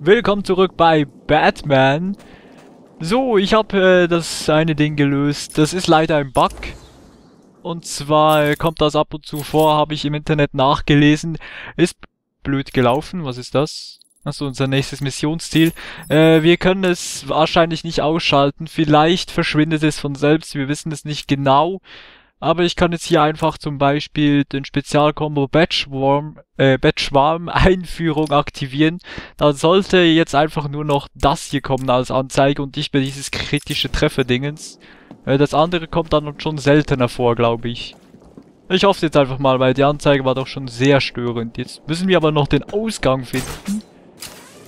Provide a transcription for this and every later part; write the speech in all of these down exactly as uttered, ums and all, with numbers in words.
Willkommen zurück bei Batman. So, ich habe äh, das eine Ding gelöst. Das ist leider ein Bug. Und zwar äh, kommt das ab und zu vor, habe ich im Internet nachgelesen. Ist blöd gelaufen. Was ist das? Achso, unser nächstes Missionsziel. Äh, wir können es wahrscheinlich nicht ausschalten. Vielleicht verschwindet es von selbst. Wir wissen es nicht genau. Aber ich kann jetzt hier einfach zum Beispiel den Spezialkombo Batschwarm, äh, Batschwarm Einführung aktivieren. Dann sollte jetzt einfach nur noch das hier kommen als Anzeige und nicht mehr dieses kritische Trefferdingens. Äh, das andere kommt dann schon seltener vor, glaube ich. Ich hoffe jetzt einfach mal, weil die Anzeige war doch schon sehr störend. Jetzt müssen wir aber noch den Ausgang finden.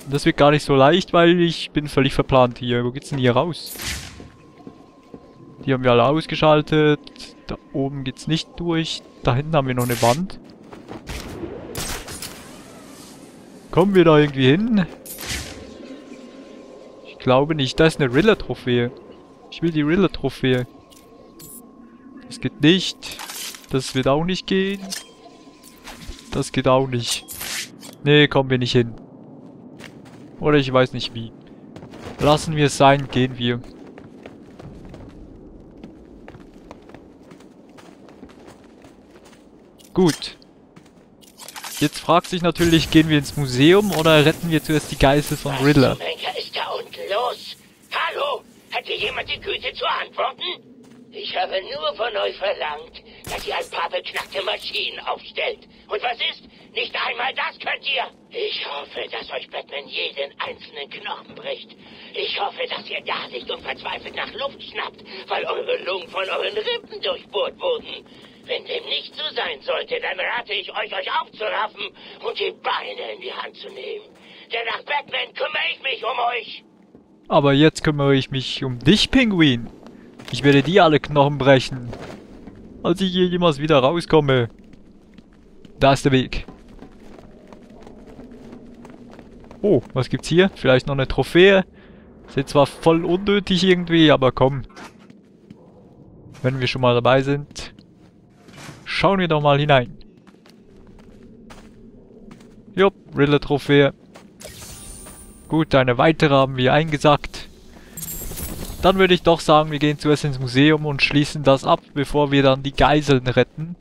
Das wird gar nicht so leicht, weil ich bin völlig verplant hier. Wo geht's denn hier raus? Die haben wir alle ausgeschaltet. Da oben geht's nicht durch. Da hinten haben wir noch eine Wand. Kommen wir da irgendwie hin? Ich glaube nicht. Da ist eine Riddler-Trophäe. Ich will die Riddler-Trophäe. Das geht nicht. Das wird auch nicht gehen. Das geht auch nicht. Nee, kommen wir nicht hin. Oder ich weiß nicht wie. Lassen wir es sein, gehen wir. Gut. Jetzt fragt sich natürlich, gehen wir ins Museum oder retten wir zuerst die Geißel von Riddler? Was zum ist da unten los? Hallo? Hat hier jemand die Güte zu antworten? Ich habe nur von euch verlangt, dass ihr ein paar beknackte Maschinen aufstellt. Und was ist? Nicht einmal das könnt ihr! Ich hoffe, dass euch Batman jeden einzelnen Knochen bricht. Ich hoffe, dass ihr da nicht unverzweifelt nach Luft schnappt, weil eure Lungen von euren Rippen durchbohrt wurden. Wenn dem nicht so sein sollte, dann rate ich euch, euch aufzuraffen und die Beine in die Hand zu nehmen. Denn nach Batman kümmere ich mich um euch. Aber jetzt kümmere ich mich um dich, Pinguin. Ich werde dir alle Knochen brechen, als ich hier jemals wieder rauskomme. Da ist der Weg. Oh, was gibt's hier? Vielleicht noch eine Trophäe. Ist zwar voll unnötig irgendwie, aber komm. Wenn wir schon mal dabei sind, schauen wir doch mal hinein. Jupp, Riddler-Trophäe. Gut, eine weitere haben wir eingesackt. Dann würde ich doch sagen, wir gehen zuerst ins Museum und schließen das ab, bevor wir dann die Geiseln retten.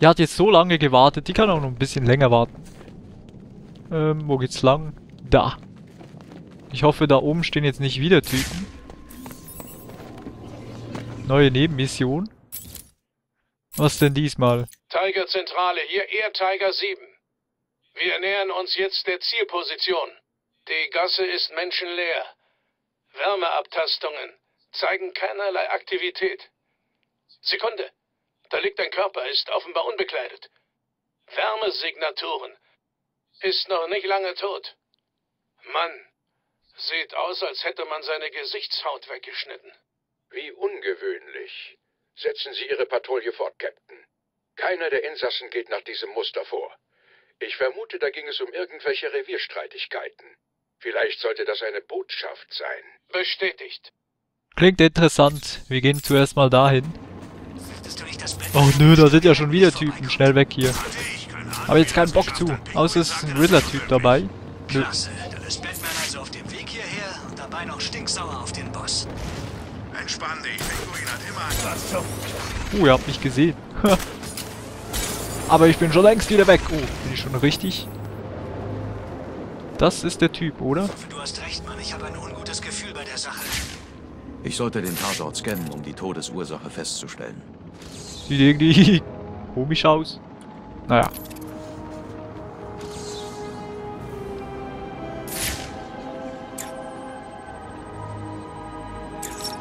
Die hat jetzt so lange gewartet, die kann auch noch ein bisschen länger warten. Ähm, wo geht's lang? Da. Ich hoffe, da oben stehen jetzt nicht wieder Typen. Neue Nebenmission. Was denn diesmal? Tiger Zentrale, hier Air Tiger sieben. Wir nähern uns jetzt der Zielposition. Die Gasse ist menschenleer. Wärmeabtastungen zeigen keinerlei Aktivität. Sekunde, da liegt ein Körper, ist offenbar unbekleidet. Wärmesignaturen. Ist noch nicht lange tot. Mann, sieht aus, als hätte man seine Gesichtshaut weggeschnitten. Wie ungewöhnlich. Setzen Sie Ihre Patrouille fort, Captain. Keiner der Insassen geht nach diesem Muster vor. Ich vermute, da ging es um irgendwelche Revierstreitigkeiten. Vielleicht sollte das eine Botschaft sein. Bestätigt. Klingt interessant. Wir gehen zuerst mal dahin. Oh nö, da sind ja schon wieder Typen. Schnell weg hier. Aber jetzt keinen Bock zu. Außer es ist ein Riddler-Typ dabei. Nö. Dann ist Batman also auf dem Weg hierher und dabei noch stinksauer auf den Boss. Entspann dich, Pinguin hat immer einen Platz zu. Oh, ihr habt mich gesehen. Aber ich bin schon längst wieder weg. Oh, bin ich schon richtig? Das ist der Typ, oder? Du hast recht, Mann. Ich habe ein ungutes Gefühl bei der Sache. Ich sollte den Tatort scannen, um die Todesursache festzustellen. Sieht irgendwie komisch aus. Naja.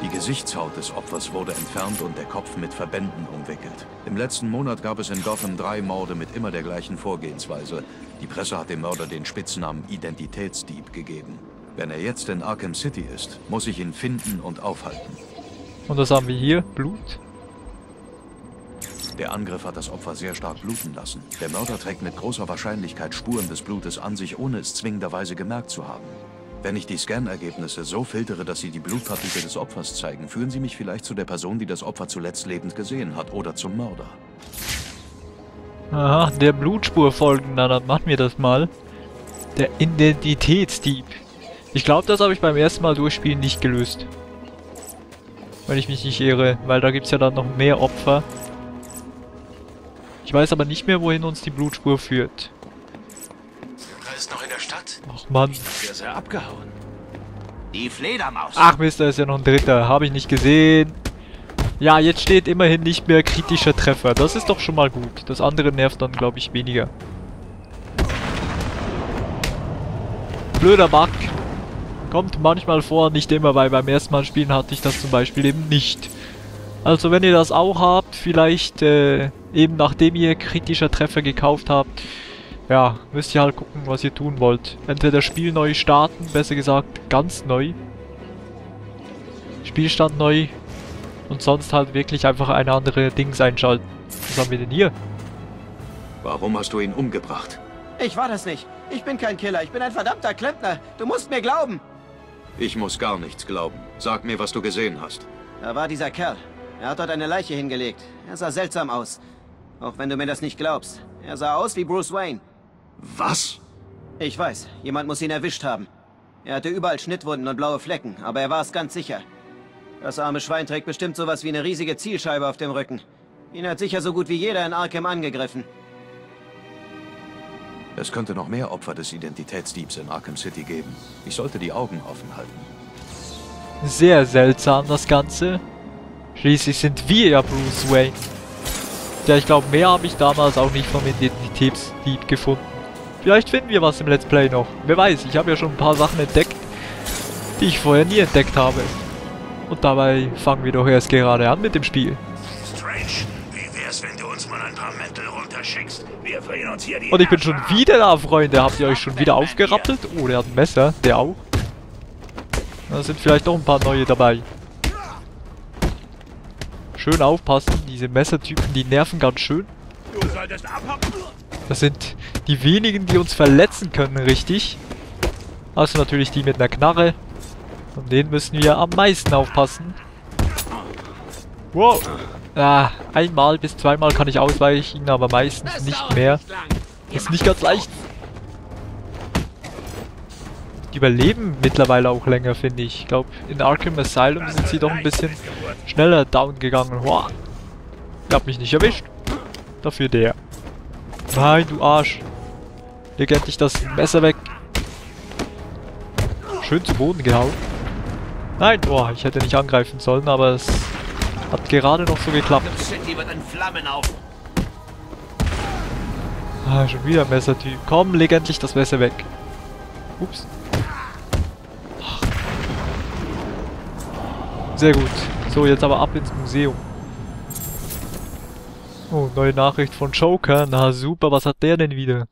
Die Gesichtshaut des Opfers wurde entfernt und der Kopf mit Verbänden umwickelt. Im letzten Monat gab es in Gotham drei Morde mit immer der gleichen Vorgehensweise. Die Presse hat dem Mörder den Spitznamen Identitätsdieb gegeben. Wenn er jetzt in Arkham City ist, muss ich ihn finden und aufhalten. Und was haben wir hier? Blut? Der Angriff hat das Opfer sehr stark bluten lassen. Der Mörder trägt mit großer Wahrscheinlichkeit Spuren des Blutes an sich, ohne es zwingenderweise gemerkt zu haben. Wenn ich die Scan-Ergebnisse so filtere, dass sie die Blutpartikel des Opfers zeigen, führen sie mich vielleicht zu der Person, die das Opfer zuletzt lebend gesehen hat, oder zum Mörder. Aha, der Blutspur folgen, na dann machen wir das mal. Der Identitätsdieb. Ich glaube, das habe ich beim ersten Mal durchspielen nicht gelöst. Wenn ich mich nicht irre, weil da gibt es ja dann noch mehr Opfer. Ich weiß aber nicht mehr, wohin uns die Blutspur führt. Joker ist noch in der Stadt. Ach Mann. Der ist ja abgehauen. Die Fledermaus. Ach Mist, da ist ja noch ein dritter. Habe ich nicht gesehen. Ja, jetzt steht immerhin nicht mehr kritischer Treffer. Das ist doch schon mal gut. Das andere nervt dann, glaube ich, weniger. Blöder Bug. Kommt manchmal vor, nicht immer, weil beim ersten Mal spielen hatte ich das zum Beispiel eben nicht. Also wenn ihr das auch habt, vielleicht äh, eben nachdem ihr kritischer Treffer gekauft habt, ja, müsst ihr halt gucken, was ihr tun wollt. Entweder das Spiel neu starten, besser gesagt ganz neu. Spielstand neu. Und sonst halt wirklich einfach eine andere Dings einschalten. Was haben wir denn hier? Warum hast du ihn umgebracht? Ich war das nicht. Ich bin kein Killer. Ich bin ein verdammter Klempner. Du musst mir glauben. Ich muss gar nichts glauben. Sag mir, was du gesehen hast. Da war dieser Kerl. Er hat dort eine Leiche hingelegt. Er sah seltsam aus. Auch wenn du mir das nicht glaubst. Er sah aus wie Bruce Wayne. Was? Ich weiß. Jemand muss ihn erwischt haben. Er hatte überall Schnittwunden und blaue Flecken, aber er war es ganz sicher. Das arme Schwein trägt bestimmt sowas wie eine riesige Zielscheibe auf dem Rücken. Ihn hat sicher so gut wie jeder in Arkham angegriffen. Es könnte noch mehr Opfer des Identitätsdiebs in Arkham City geben. Ich sollte die Augen offen halten. Sehr seltsam das Ganze. Schließlich sind wir ja Bruce Wayne. Ja, ich glaube, mehr habe ich damals auch nicht vom Identitätsdieb gefunden. Vielleicht finden wir was im Let's Play noch. Wer weiß, ich habe ja schon ein paar Sachen entdeckt, die ich vorher nie entdeckt habe. Und dabei fangen wir doch erst gerade an mit dem Spiel. Strange, wie wär's, wenn du uns mal ein paar Mäntel runterschickst? Wir verlieren uns hier die. Und ich bin schon wieder da, Freunde. Habt ihr euch schon wieder aufgerappelt? Oh, der hat ein Messer. Der auch. Da sind vielleicht noch ein paar neue dabei. Schön aufpassen. Diese Messertypen, die nerven ganz schön. Das sind die wenigen, die uns verletzen können, richtig. Also natürlich die mit einer Knarre. Von denen müssen wir am meisten aufpassen. Wow. Ah, einmal bis zweimal kann ich ausweichen, aber meistens nicht mehr. Ist nicht ganz leicht. Die überleben mittlerweile auch länger, finde ich. Ich glaube, in Arkham Asylum sind sie doch ein bisschen schneller down gegangen. Wow. Ich hab mich nicht erwischt. Dafür der. Nein, du Arsch. Leg endlich das Messer weg. Schön zu Boden gehauen. Nein, boah, ich hätte nicht angreifen sollen, aber es hat gerade noch so geklappt. Ah, schon wieder Messertyp. Komm, leg endlich das Messer weg. Ups. Ach. Sehr gut. So, jetzt aber ab ins Museum. Oh, neue Nachricht von Joker. Na super, was hat der denn wieder?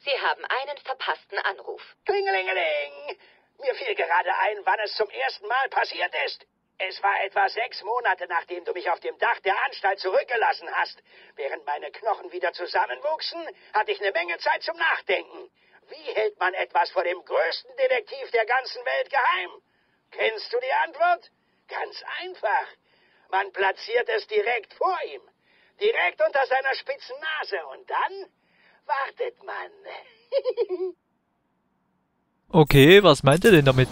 Sie haben einen verpassten Anruf. Klingelingeling! Mir fiel gerade ein, wann es zum ersten Mal passiert ist. Es war etwa sechs Monate, nachdem du mich auf dem Dach der Anstalt zurückgelassen hast. Während meine Knochen wieder zusammenwuchsen, hatte ich eine Menge Zeit zum Nachdenken. Wie hält man etwas vor dem größten Detektiv der ganzen Welt geheim? Kennst du die Antwort? Ganz einfach. Man platziert es direkt vor ihm. Direkt unter seiner spitzen Nase. Und dann wartet man. Okay, was meint er denn damit?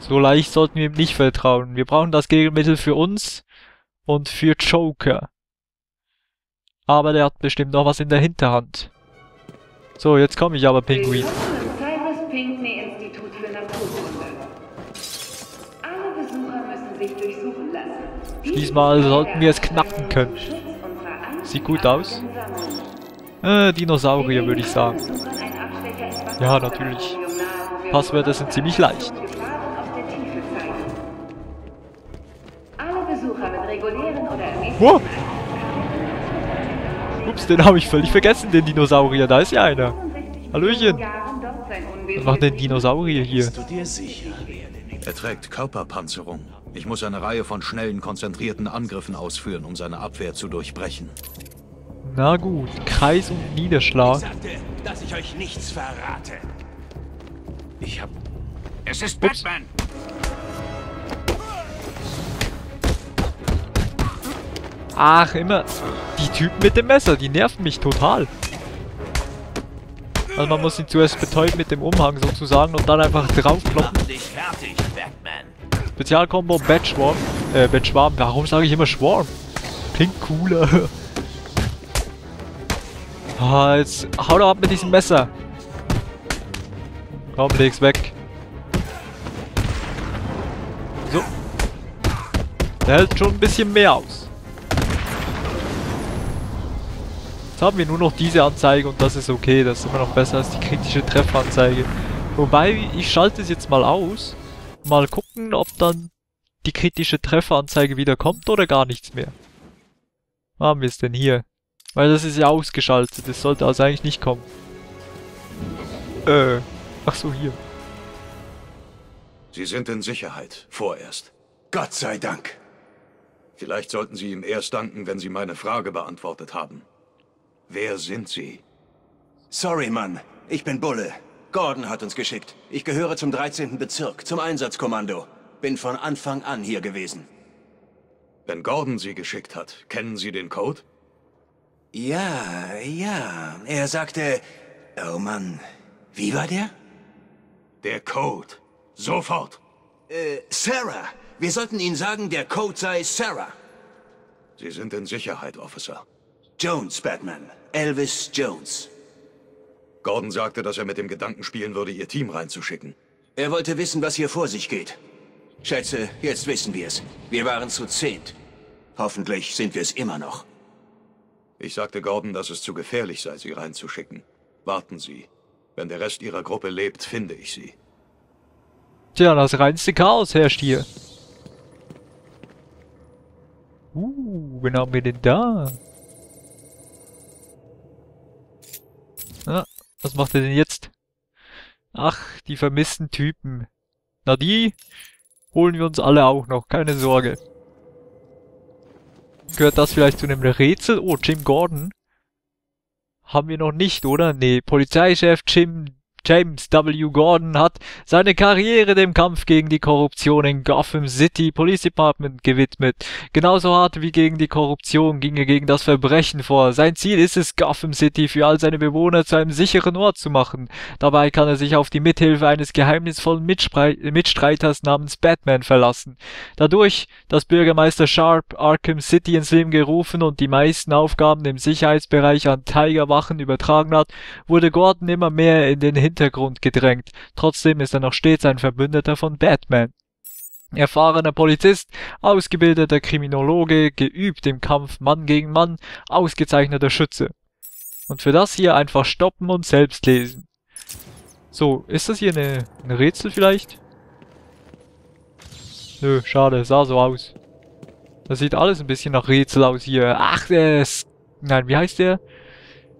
So leicht sollten wir ihm nicht vertrauen. Wir brauchen das Gegenmittel für uns und für Joker. Aber der hat bestimmt noch was in der Hinterhand. So, jetzt komme ich aber, Pinguin. Diesmal sollten wir es knacken können. Sieht gut aus. Äh, Dinosaurier, würde ich sagen. Ja, natürlich. Passwörter sind ziemlich leicht. Wow. Ups, den habe ich völlig vergessen, den Dinosaurier. Da ist ja einer. Hallöchen. Was macht denn Dinosaurier hier? Er trägt Körperpanzerung. Ich muss eine Reihe von schnellen, konzentrierten Angriffen ausführen, um seine Abwehr zu durchbrechen. Na gut, Kreis und Niederschlag. Ich sagte, dass ich euch nichts verrate. Ich hab... Es ist Ups. Batman! Ach, immer. Die Typen mit dem Messer, die nerven mich total. Also man muss ihn zuerst betäuben mit dem Umhang sozusagen und dann einfach draufkloppen. Spezialkombo Batschwarm. Äh, Batschwarm. Warum sage ich immer Schwarm? Klingt cooler. Ah, jetzt hau doch ab mit diesem Messer. Komm, leg's weg. So. Der hält schon ein bisschen mehr aus. Jetzt haben wir nur noch diese Anzeige und das ist okay. Das ist immer noch besser als die kritische Treffanzeige. Wobei, ich schalte es jetzt mal aus. Mal gucken, ob dann die kritische Trefferanzeige wieder kommt oder gar nichts mehr. Wo haben wir es denn hier? Weil das ist ja ausgeschaltet. Das sollte also eigentlich nicht kommen. Äh. Ach so, hier. Sie sind in Sicherheit. Vorerst. Gott sei Dank. Vielleicht sollten Sie ihm erst danken, wenn Sie meine Frage beantwortet haben. Wer sind Sie? Sorry, Mann. Ich bin Bulle. Gordon hat uns geschickt. Ich gehöre zum dreizehnten Bezirk, zum Einsatzkommando. Bin von Anfang an hier gewesen. Wenn Gordon Sie geschickt hat, kennen Sie den Code? Ja, ja. Er sagte... Oh Mann. Wie war der? Der Code. Sofort. Äh, Sarah. Wir sollten Ihnen sagen, der Code sei Sarah. Sie sind in Sicherheit, Officer. Jones, Batman. Elvis Jones. Gordon sagte, dass er mit dem Gedanken spielen würde, Ihr Team reinzuschicken. Er wollte wissen, was hier vor sich geht. Schätze, jetzt wissen wir es. Wir waren zu zehnt. Hoffentlich sind wir es immer noch. Ich sagte Gordon, dass es zu gefährlich sei, Sie reinzuschicken. Warten Sie. Wenn der Rest Ihrer Gruppe lebt, finde ich Sie. Tja, das reinste Chaos herrscht hier. Uh, wen haben wir denn da? Ah, was macht er denn jetzt? Ach, die vermissten Typen. Na, die holen wir uns alle auch noch, keine Sorge. Gehört das vielleicht zu einem Rätsel? Oh, Jim Gordon. Haben wir noch nicht, oder? Nee, Polizeichef Jim... James W. Gordon hat seine Karriere dem Kampf gegen die Korruption in Gotham City Police Department gewidmet. Genauso hart wie gegen die Korruption ging er gegen das Verbrechen vor. Sein Ziel ist es, Gotham City für all seine Bewohner zu einem sicheren Ort zu machen. Dabei kann er sich auf die Mithilfe eines geheimnisvollen Mitspre- Mitstreiters namens Batman verlassen. Dadurch, dass Bürgermeister Sharp Arkham City ins Leben gerufen und die meisten Aufgaben im Sicherheitsbereich an Tigerwachen übertragen hat, wurde Gordon immer mehr in den Hintergrund Hintergrund gedrängt. Trotzdem ist er noch stets ein Verbündeter von Batman. Erfahrener Polizist, ausgebildeter Kriminologe, geübt im Kampf Mann gegen Mann, ausgezeichneter Schütze. Und für das hier einfach stoppen und selbst lesen. So, ist das hier eine, ein Rätsel vielleicht? Nö, schade, sah so aus. Das sieht alles ein bisschen nach Rätsel aus hier. Ach, der... S Nein, wie heißt der?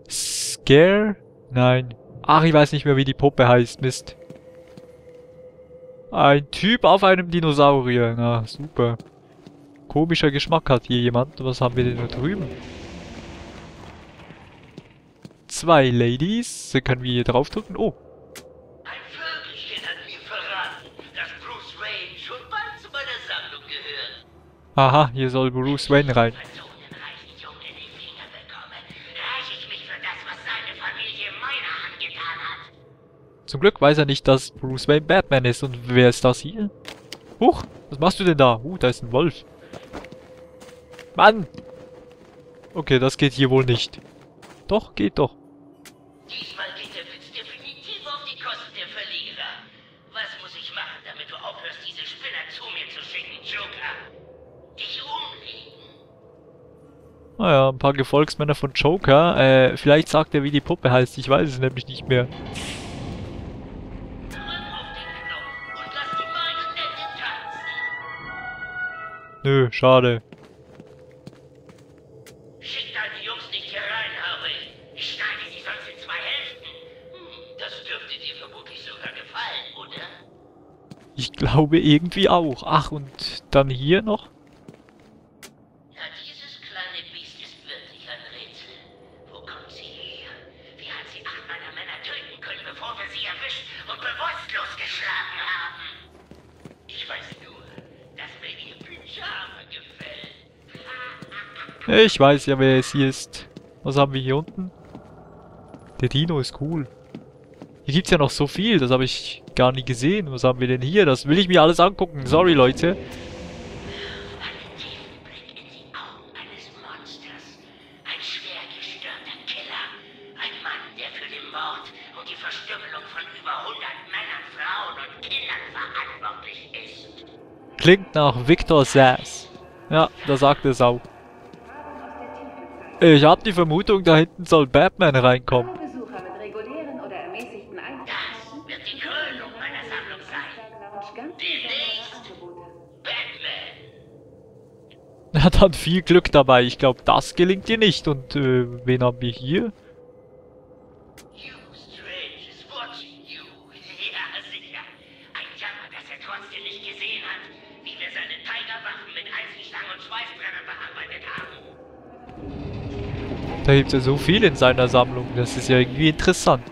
Scare? Nein. Ach, ich weiß nicht mehr, wie die Puppe heißt. Mist. Ein Typ auf einem Dinosaurier. Na, super. Komischer Geschmack hat hier jemand. Was haben wir denn da drüben? Zwei Ladies. Da können wir hier draufdrücken. Oh. Ein Vögelchen hat mir verraten, dass Bruce Wayne schon bald zu meiner Sammlung gehört. Aha, hier soll Bruce Wayne rein. Zum Glück weiß er nicht, dass Bruce Wayne Batman ist. Und wer ist das hier? Huch, was machst du denn da? Uh, da ist ein Wolf. Mann! Okay, das geht hier wohl nicht. Doch, geht doch. Diesmal geht der Witz definitiv auf die Kosten der Verlierer. Was muss ich machen, damit du aufhörst, diese Spinner zu mir zu schicken, Joker? Dich umlegen. Naja, ein paar Gefolgsmänner von Joker. Äh, vielleicht sagt er, wie die Puppe heißt. Ich weiß es nämlich nicht mehr. Nö, schade. Schick deine Jungs nicht hier rein, Harvey. Ich schneide die sonst in zwei Hälften. Hm, das dürfte dir vermutlich sogar gefallen, oder? Ich glaube irgendwie auch. Ach, und dann hier noch? Na, dieses kleine Biest ist wirklich ein Rätsel. Wo kommt sie her? Wie hat sie acht meiner Männer töten können, bevor wir sie erwischt und bewusstlos geschlagen haben? Ich weiß nur, dass mir ihr Pyjama gefällt. Ich weiß ja, wer es hier ist. Was haben wir hier unten? Der Dino ist cool. Hier gibt's ja noch so viel, das habe ich gar nie gesehen. Was haben wir denn hier? Das will ich mir alles angucken. Sorry, Leute. Klingt nach Victor Sass. Ja, da sagt es auch. Ich habe die Vermutung, da hinten soll Batman reinkommen. Das wird die Krönung meiner Sammlung sein. Demnächst Batman. Na dann viel Glück dabei. Ich glaube, das gelingt dir nicht. Und äh, wen haben wir hier? Da gibt es ja so viel in seiner Sammlung, das ist ja irgendwie interessant.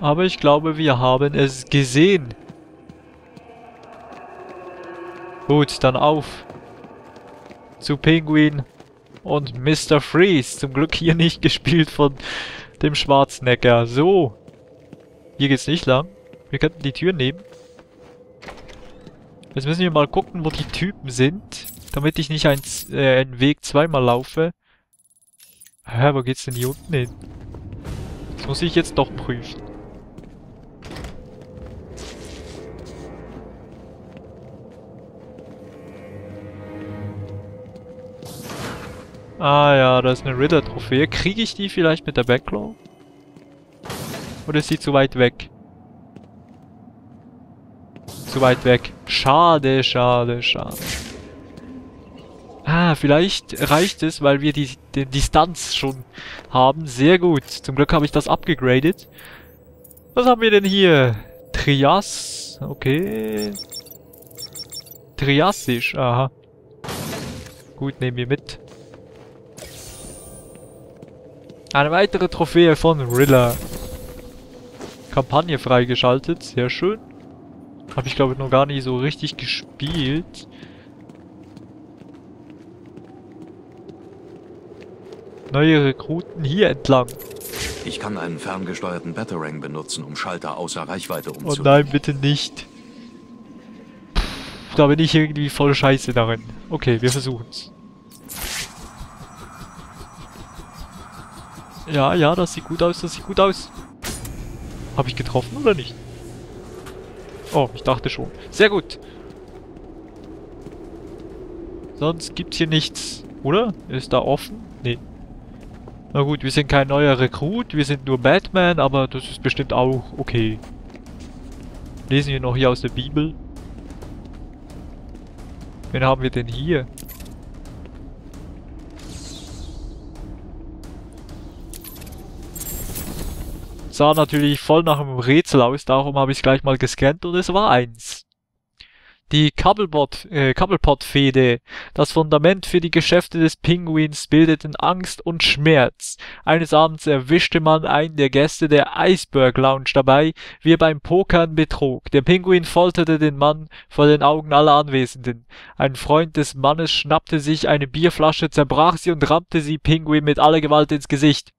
Aber ich glaube, wir haben es gesehen. Gut, dann auf. Zu Pinguin und Mister Freeze. Zum Glück hier nicht gespielt von dem Schwarzenegger. So. Hier geht's nicht lang. Wir könnten die Tür nehmen. Jetzt müssen wir mal gucken, wo die Typen sind, damit ich nicht ein, äh, einen Weg zweimal laufe. Hä, wo geht's denn hier unten hin? Das muss ich jetzt doch prüfen. Ah ja, da ist eine Riddler-Trophäe. Kriege ich die vielleicht mit der Batgirl? Oder ist sie zu weit weg? Zu weit weg. Schade, schade, schade. Ah, vielleicht reicht es, weil wir die, die Distanz schon haben. Sehr gut. Zum Glück habe ich das abgegradet. Was haben wir denn hier? Trias. Okay. Triassisch. Aha. Gut, nehmen wir mit. Eine weitere Trophäe von Riddler. Kampagne freigeschaltet. Sehr schön. Habe ich, glaube ich, noch gar nicht so richtig gespielt. Neue Rekruten hier entlang. Ich kann einen ferngesteuerten Batarang benutzen, um Schalter außer Reichweite umzulegen. Oh nein, bitte nicht. Pff, da bin ich irgendwie voll scheiße darin. Okay, wir versuchen's. Ja, ja, das sieht gut aus, das sieht gut aus. Habe ich getroffen oder nicht? Oh, ich dachte schon. Sehr gut. Sonst gibt's hier nichts, oder? Ist da offen? Nee. Na gut, wir sind kein neuer Rekrut, wir sind nur Batman, aber das ist bestimmt auch okay. Lesen wir noch hier aus der Bibel. Wen haben wir denn hier? Sah natürlich voll nach einem Rätsel aus, darum habe ich es gleich mal gescannt und es war eins. Die Cobblepot, äh, Cobblepot-Fehde. Das Fundament für die Geschäfte des Pinguins bildeten Angst und Schmerz. Eines Abends erwischte man einen der Gäste der Iceberg Lounge dabei, wie er beim Pokern betrog. Der Pinguin folterte den Mann vor den Augen aller Anwesenden. Ein Freund des Mannes schnappte sich eine Bierflasche, zerbrach sie und rammte sie Pinguin mit aller Gewalt ins Gesicht.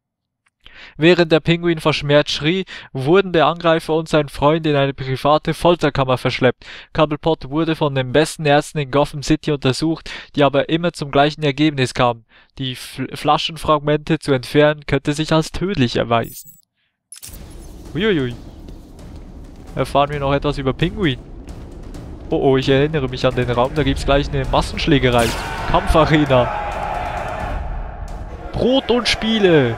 Während der Pinguin verschmerzt schrie, wurden der Angreifer und sein Freund in eine private Folterkammer verschleppt. Cobblepot wurde von den besten Ärzten in Gotham City untersucht, die aber immer zum gleichen Ergebnis kamen. Die Flaschenfragmente zu entfernen, könnte sich als tödlich erweisen. Uiuiui. Erfahren wir noch etwas über Pinguin? Oh oh, ich erinnere mich an den Raum, da gibt's gleich eine Massenschlägerei. Kampfarena. Brot und Spiele.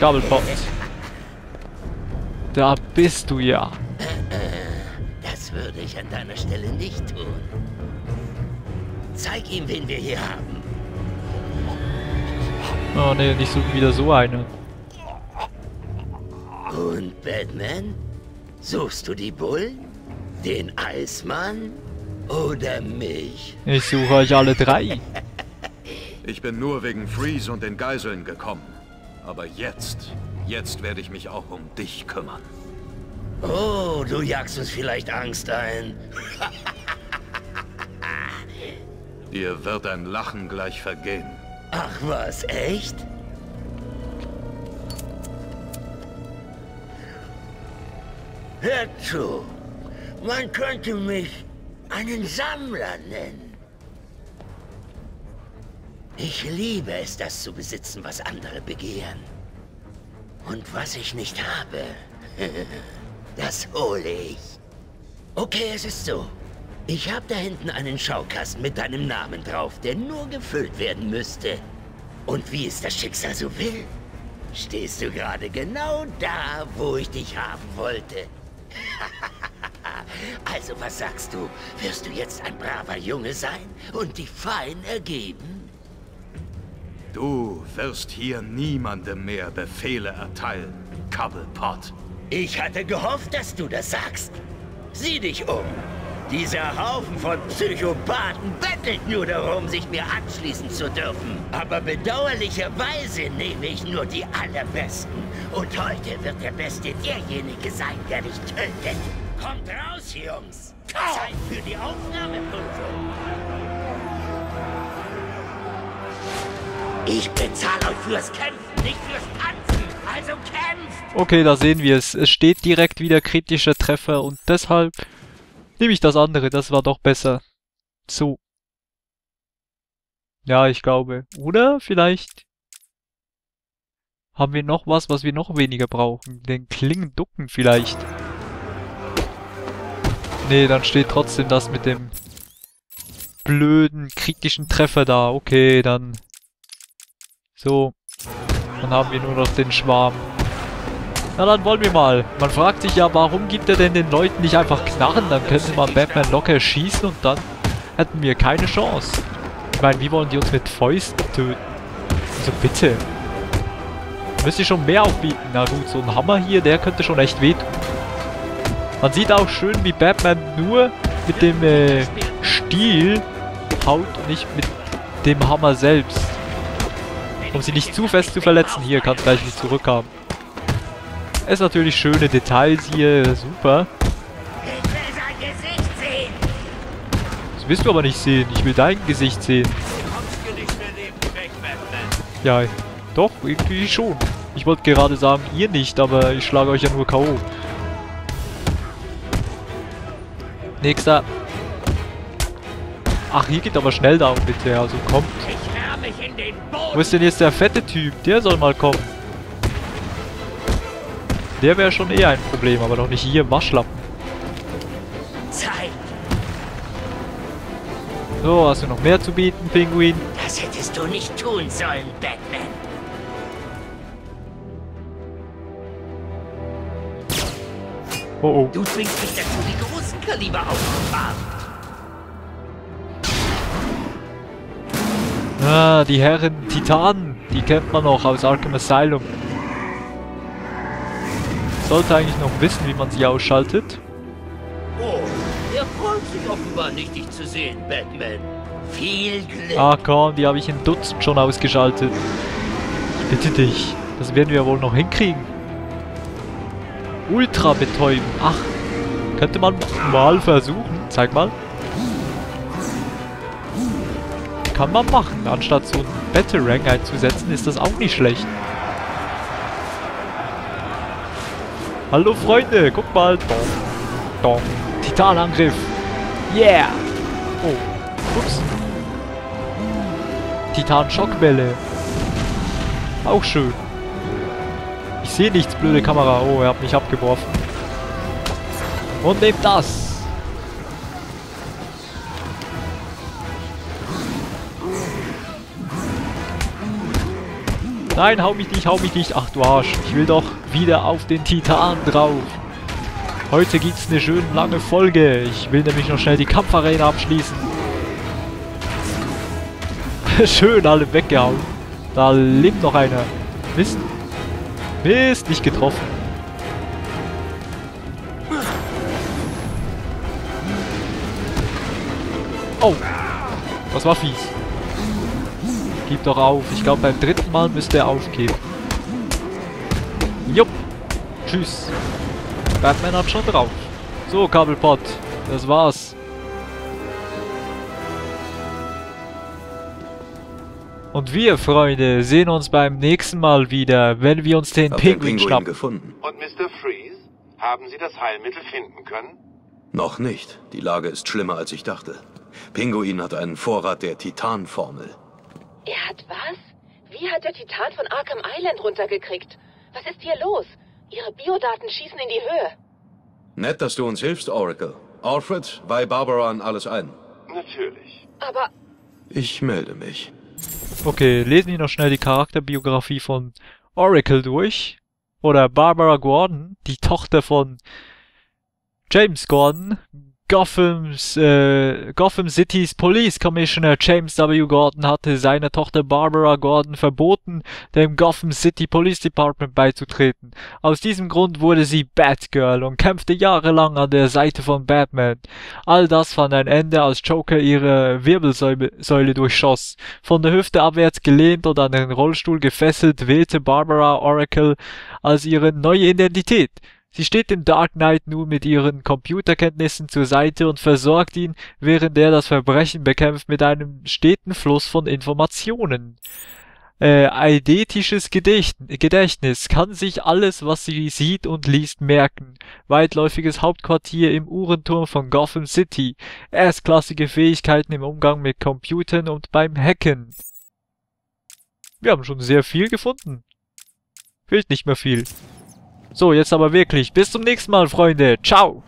Cobblepot. Da bist du ja. Das würde ich an deiner Stelle nicht tun. Zeig ihm, wen wir hier haben. Oh ne, ich suche wieder so eine. Und Batman? Suchst du die Bullen? Den Eismann? Oder mich? Ich suche euch alle drei. Ich bin nur wegen Freeze und den Geiseln gekommen. Aber jetzt, jetzt werde ich mich auch um dich kümmern. Oh, du jagst uns vielleicht Angst ein. Dir wird ein Lachen gleich vergehen. Ach was, echt? Hör zu, man könnte mich einen Sammler nennen. Ich liebe es, das zu besitzen, was andere begehren. Und was ich nicht habe, das hole ich. Okay, es ist so. Ich habe da hinten einen Schaukasten mit deinem Namen drauf, der nur gefüllt werden müsste. Und wie es das Schicksal so will, stehst du gerade genau da, wo ich dich haben wollte. Also was sagst du? Wirst du jetzt ein braver Junge sein und dich fein ergeben? Du wirst hier niemandem mehr Befehle erteilen, Cobblepot. Ich hatte gehofft, dass du das sagst. Sieh dich um. Dieser Haufen von Psychopathen bettelt nur darum, sich mir anschließen zu dürfen. Aber bedauerlicherweise nehme ich nur die Allerbesten. Und heute wird der Beste derjenige sein, der dich tötet. Kommt raus, Jungs! Zeit für die Aufnahmeprüfung! Ich bezahle euch fürs Kämpfen, nicht fürs Tanzen! Also kämpft! Okay, da sehen wir es. Es steht direkt wieder kritischer Treffer und deshalb... nehme ich das andere, das war doch besser. So. Ja, ich glaube. Oder vielleicht haben wir noch was, was wir noch weniger brauchen. Den Klingenducken vielleicht. Nee, dann steht trotzdem das mit dem blöden kritischen Treffer da. Okay, dann. So. Dann haben wir nur noch den Schwarm. Na dann wollen wir mal. Man fragt sich ja, warum gibt er denn den Leuten nicht einfach Knarren? Dann könnte man Batman locker schießen und dann hätten wir keine Chance. Ich meine, wie wollen die uns mit Fäusten töten? Also bitte. Müsst ihr schon mehr aufbieten. Na gut, so ein Hammer hier, der könnte schon echt wehtun. Man sieht auch schön, wie Batman nur mit dem äh, Stiel haut und nicht mit dem Hammer selbst. Um sie nicht zu fest zu verletzen. Hier, kann es gleich nicht zurückhaben. Es ist natürlich schöne Details hier, super. Ich will sein Gesicht sehen. Das willst du aber nicht sehen, ich will dein Gesicht sehen. Du kommst nicht mehr lebend weg, Batman. Ja, doch, irgendwie schon. Ich wollte gerade sagen, ihr nicht, aber ich schlage euch ja nur K O Nächster. Ach, hier geht aber schnell down, bitte, also kommt. Ich ramme mich in den Boden. Wo ist denn jetzt der fette Typ? Der soll mal kommen. Der wäre schon eher ein Problem, aber doch nicht hier im Waschlappen. Zeit. So, hast du noch mehr zu bieten, Pinguin? Das hättest du nicht tun sollen, Batman. Oh oh. Du zwingst mich dazu, die großen Kaliber aufzubauen. Ah, die Herren Titanen, die kennt man noch aus Arkham Asylum. Sollte eigentlich noch wissen, wie man sie ausschaltet. Oh, er freut sich offenbar nicht, dich zu sehen, Batman. Viel Glück. Ah komm, die habe ich in Dutzend schon ausgeschaltet. Ich bitte dich, das werden wir wohl noch hinkriegen. Ultra betäuben. Ach, könnte man mal versuchen. Zeig mal. Kann man machen. Anstatt so einen Batarang einzusetzen, ist das auch nicht schlecht. Hallo Freunde, guck mal. Dong, dong. Titanangriff. Yeah. Oh, ups. Titan-Schockwelle. Auch schön. Ich sehe nichts, blöde Kamera. Oh, er hat mich abgeworfen. Und nehmt das. Nein, hau mich nicht, hau mich nicht. Ach du Arsch, ich will doch wieder auf den Titan drauf. Heute gibt's eine schöne lange Folge. Ich will nämlich noch schnell die Kampfarena abschließen. Schön alle weggehauen. Da lebt noch einer. Mist. Mist, nicht getroffen. Oh, das war fies. Gib doch auf. Ich glaube, beim dritten Mal müsste er aufgeben. Jupp. Tschüss. Batman hat schon drauf. So, Cobblepot, das war's. Und wir, Freunde, sehen uns beim nächsten Mal wieder, wenn wir uns den Pinguin schnappen. Gefunden. Und Mister Freeze, haben Sie das Heilmittel finden können? Noch nicht. Die Lage ist schlimmer, als ich dachte. Pinguin hat einen Vorrat der Titanformel. Er hat was? Wie hat der Titan von Arkham Island runtergekriegt? Was ist hier los? Ihre Biodaten schießen in die Höhe. Nett, dass du uns hilfst, Oracle. Alfred, weih Barbara an alles ein. Natürlich. Aber... Ich melde mich. Okay, lesen wir noch schnell die Charakterbiografie von Oracle durch. Oder Barbara Gordon, die Tochter von James Gordon, Gothams, äh, Gotham City's Police Commissioner James W. Gordon hatte seiner Tochter Barbara Gordon verboten, dem Gotham City Police Department beizutreten. Aus diesem Grund wurde sie Batgirl und kämpfte jahrelang an der Seite von Batman. All das fand ein Ende, als Joker ihre Wirbelsäule durchschoss. Von der Hüfte abwärts gelehnt und an den Rollstuhl gefesselt, wählte Barbara Oracle als ihre neue Identität. Sie steht dem Dark Knight nun mit ihren Computerkenntnissen zur Seite und versorgt ihn, während er das Verbrechen bekämpft, mit einem steten Fluss von Informationen. Äh, eidetisches Gedächtnis kann sich alles, was sie sieht und liest, merken. Weitläufiges Hauptquartier im Uhrenturm von Gotham City. Erstklassige Fähigkeiten im Umgang mit Computern und beim Hacken. Wir haben schon sehr viel gefunden. Fehlt nicht mehr viel. So, jetzt aber wirklich. Bis zum nächsten Mal, Freunde. Ciao.